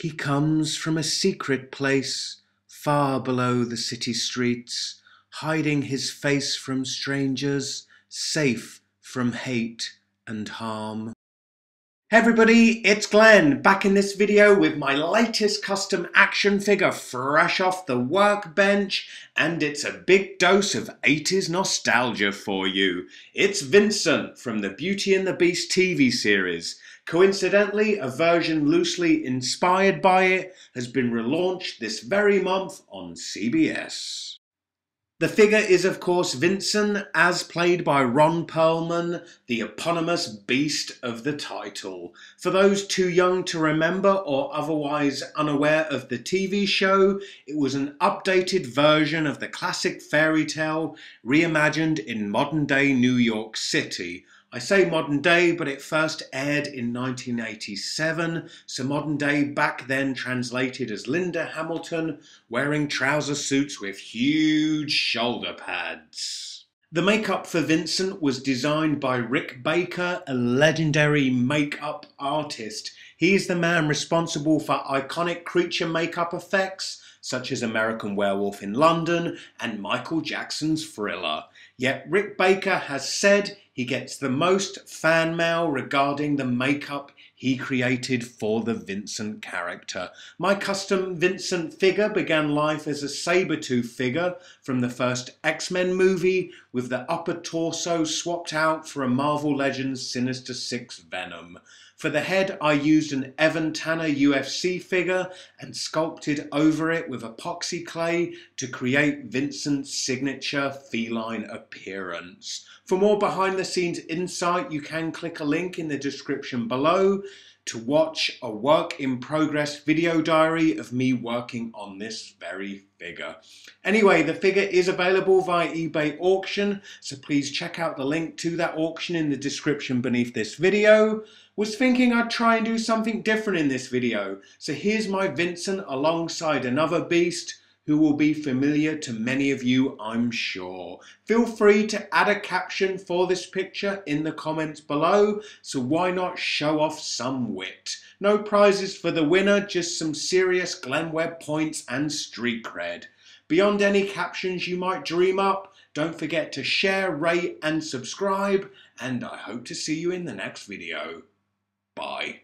He comes from a secret place, far below the city streets, hiding his face from strangers, safe from hate and harm. Hey everybody, it's Glenn, back in this video with my latest custom action figure fresh off the workbench, and it's a big dose of 80s nostalgia for you. It's Vincent from the Beauty and the Beast TV series. Coincidentally, a version loosely inspired by it has been relaunched this very month on CBS. The figure is of course Vincent, as played by Ron Perlman, the eponymous beast of the title. For those too young to remember or otherwise unaware of the TV show, it was an updated version of the classic fairy tale reimagined in modern day New York City. I say modern day, but it first aired in 1987, so modern day back then translated as Linda Hamilton wearing trouser suits with huge shoulder pads. The makeup for Vincent was designed by Rick Baker, a legendary makeup artist. He is the man responsible for iconic creature makeup effects such as American Werewolf in London and Michael Jackson's Thriller. Yet Rick Baker has said he gets the most fan mail regarding the makeup he created for the Vincent character. My custom Vincent figure began life as a saber-tooth figure from the first X-Men movie, with the upper torso swapped out for a Marvel Legends Sinister Six Venom. For the head, I used an Evan Tanner UFC figure and sculpted over it with epoxy clay to create Vincent's signature feline appearance. For more behind-the-scenes insight, you can click a link in the description below to watch a work in progress video diary of me working on this very figure. Anyway, the figure is available via eBay auction, so please check out the link to that auction in the description beneath this video. Was thinking I'd try and do something different in this video, so here's my Vincent alongside another beast who will be familiar to many of you, I'm sure. Feel free to add a caption for this picture in the comments below, so why not show off some wit? No prizes for the winner, just some serious Glenn Webb points and street cred. Beyond any captions you might dream up, don't forget to share, rate and subscribe, and I hope to see you in the next video. Bye.